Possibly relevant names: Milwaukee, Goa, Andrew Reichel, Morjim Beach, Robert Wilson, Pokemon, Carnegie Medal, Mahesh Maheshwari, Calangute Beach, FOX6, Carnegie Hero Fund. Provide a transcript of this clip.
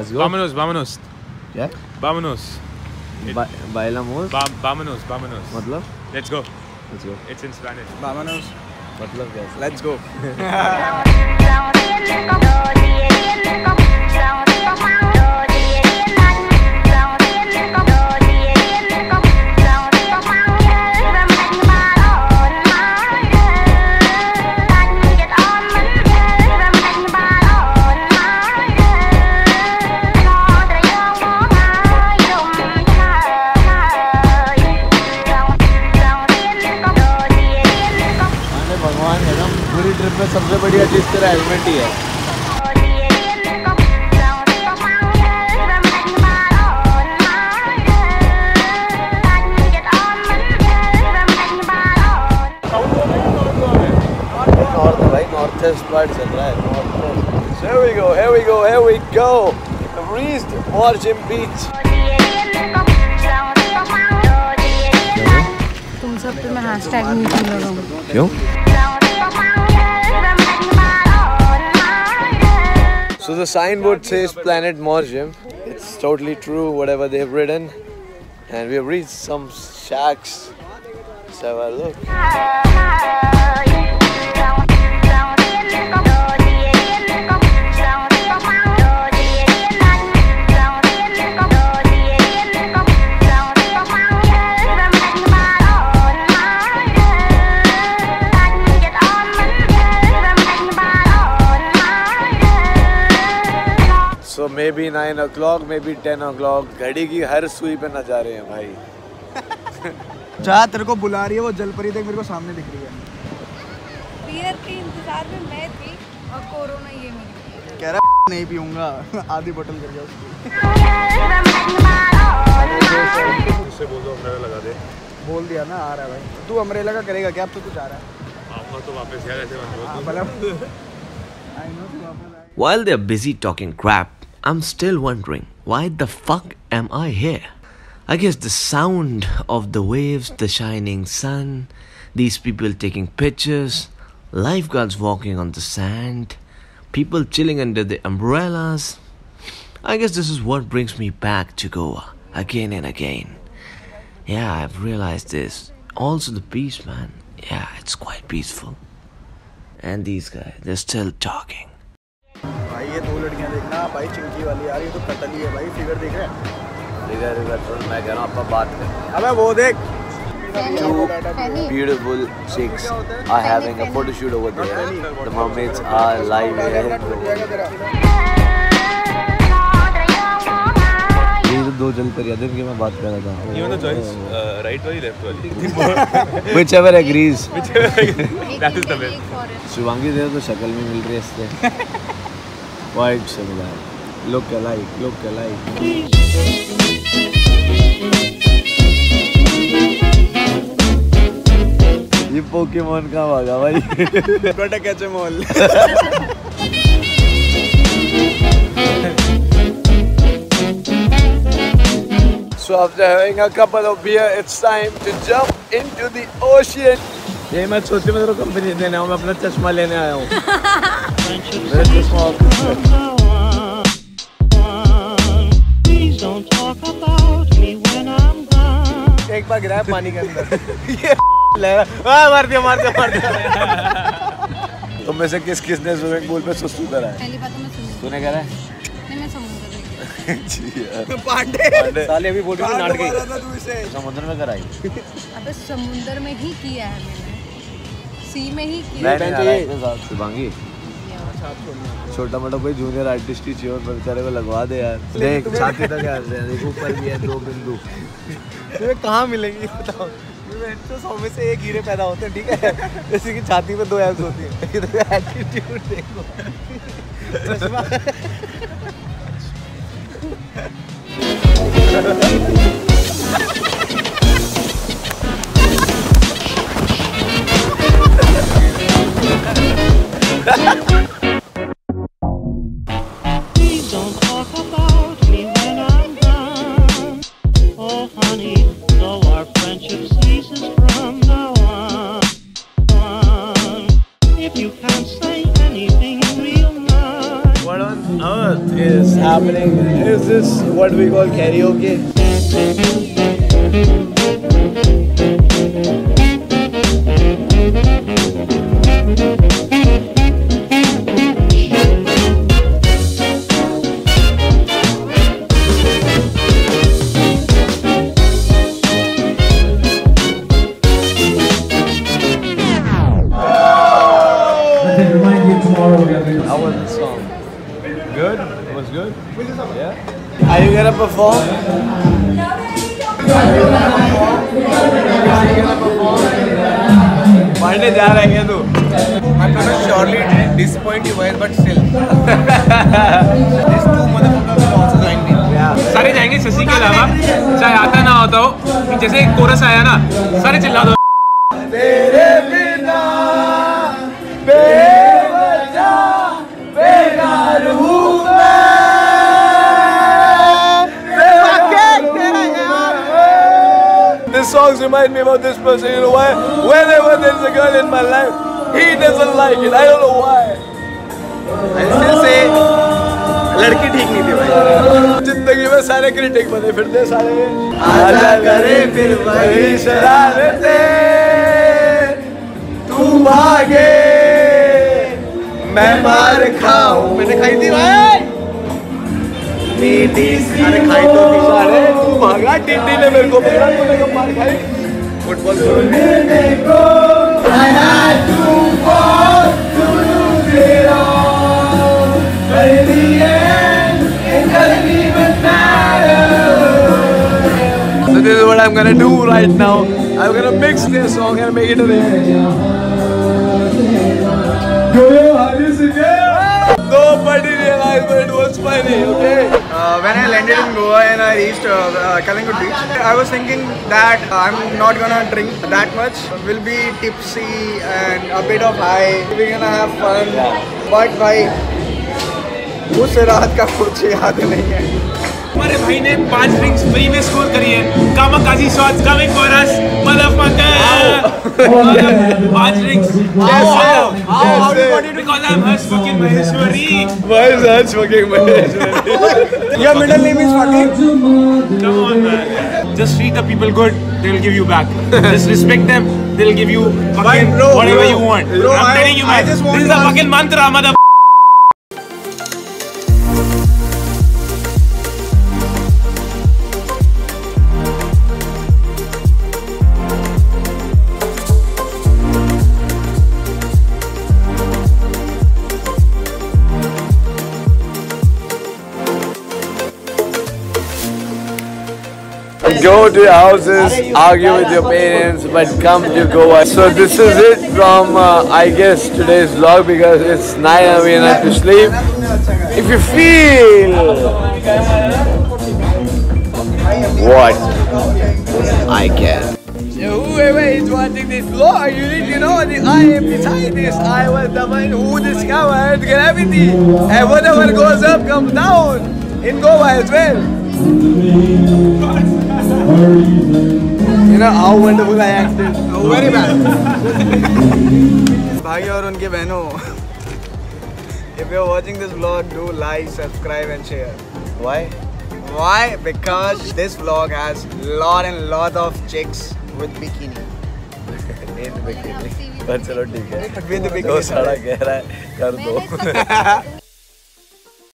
Let's go. Vámonos, vámonos. Yeah? Vámonos. Bailamos? Vámonos, vámonos. Matlab? Let's go. Let's go. It's in Spanish. Vámonos. Matlab kya hai? Let's go. Trip में सबसे बढ़िया चीज तेरा helmet ही है। North भाई north east part चल रहा है। Here we go, here we go, here we go. We've reached Morjim Beach. तुम सब पे मैं हैशटैग नहीं कर रहा हूँ। क्यों? So the signboard says Planet Morjim. It's totally true, whatever they've written. And we have reached some shacks. Let's have a look. So maybe 9 o'clock, maybe 10 o'clock. घड़ी की हर सुई पे नज़ारे हैं भाई। जहाँ तेरे को बुला रही है वो जलपरी तक मेरे को सामने दिख रही है। बियर के इंतजार में मैं थी और कोरोना ये मिली। कह रहा नहीं पीऊँगा, आधी बोतल कर जाओ। उससे बोल दो अम्ब्रेला लगा दे। बोल दिया ना आ रहा है भाई। तू अम्ब्रेला का करेगा क्या? अब तो कुछ आ रहा है। आपका तो वापस क्या कैसे? While they're busy talking crap, I'm still wondering, why the fuck am I here? I guess the sound of the waves, the shining sun, these people taking pictures, lifeguards walking on the sand, people chilling under the umbrellas. I guess this is what brings me back to Goa again and again. Yeah, I've realized this. Also the peace, man. Yeah, it's quite peaceful. And these guys, they're still talking. भाई ये दो लड़कियां देखना भाई चिंकी वाली यार ये तो कतली है भाई फिगर देख रहे हैं फिगर पर मैं कह रहा हूं आप बात कर अबे वो देख beautiful chicks are having a photo shoot over there the mermaids are live ये दो जल पर यादव की मैं बात कर रहा था ये वाला चॉइस राइट वाली लेफ्ट वाली whichever agrees that is the best Shivangi देखो तो शक्ल में मिल रही है इससे White similar. Look alike, look alike. ये पोकेमॉन का भागा भाई। Gotta catch 'em all. So after having a couple of beer, it's time to jump into the ocean. ये मैं सोची मैं तेरे को कंपनी देने आया हूँ मैं अपना चश्मा लेने आया हूँ मेरा चश्मा ऑफिस में एक बार गिराया पानी के अंदर ये ले मार दिया मार दिया मार दिया तुम में से किस किसने स्विमिंग पूल पे सुसु करा है पहली बात तो मैं सुसु तूने करा है पांडे साले अभी बोल रही थी नाटक ही समुद्र में कराई अबे समुद्र में ही किया है मैंने सी में ही किया नहीं शिवांगी छोटा मोटा कोई जूनियर आर्टिस्ट ही चाहिए और बेचारे को लगवा दे यार देख छाती तक आ रहे हैं देखो ऊपर भी है 2 बिंदु तुम्हें कहाँ मिलेंगी बताओ मैं तो 100 में से 1 हीरे पैदा होते हैं ठीक है जैसे कि छाती पे 2 एब्स होती है एटीट्यूड देखो Please don't talk about me when I'm gone. Oh honey, though our friendship ceases from now on. If you can't say anything real nice. What on earth is happening? is this what we call karaoke. How was the song? Good? It was good? Yeah? Are you gonna perform? I'm gonna surely disappoint you guys, but still. These two motherfuckers will also join me. सारे जाएंगे शशि के अलावा चाहे आता ना होता हो जैसे एक कोरस आया ना सारे चिल्ला दो These songs remind me about this person, you know why? Whenever there's a girl in my life, he doesn't like it, I don't know why. I still say, लड़की ठीक नहीं थी भाई। जिंदगी में सारे क्रिटिक बने फिरते सारे। आजा करे फिर वही शरारतें, तू भागे, मैं मार खाऊं। मैंने खाई थी भाई। टीटी सारे खाई तो थी सारे। भागा टीटी ने मेरे को पकड़ा तूने कब मार खाई football So this is what I'm gonna do right now. I'm gonna mix this song and make it a remix. Nobody realized but it was funny, okay? When I landed in Goa and I reached Calangute Beach, I was thinking that I'm not gonna drink that much. We'll be tipsy and a bit of high. We're gonna have fun. But bhai, उस रात का कुछ याद नहीं है। हमारे भाई ने 5 drinks free में score करी है। Kamikaze shots coming for us, motherfucker! 5 drinks. How do you want to do? Because I'm Mahesh fucking Maheshwari. Why is Mahesh fucking Maheshwari? Your middle name is fucking. Come on, man. Just treat the people good. They'll give you back. Just respect them. They'll give you fucking bro, whatever you want. Bro, I'm telling you, man. This is the fucking mantra, mother. Go to your houses, argue with your parents, but come to Goa. So this is it from, I guess, today's vlog because it's 9 and we have to sleep. If you feel... What? I can. Whoever is watching this vlog, you need to know that I am behind this. I was the one who discovered gravity. And whatever goes up comes down in Goa as well. You know how wonderful I acted. Oh, very bad. Bhai aur unke behno. If you're watching this vlog, do like, subscribe and share. Why? Why? Because this vlog has lot and lot of chicks with bikini. In bikini. But चलो ठीक है. With bikini. दो साला कह रहा है कर दो.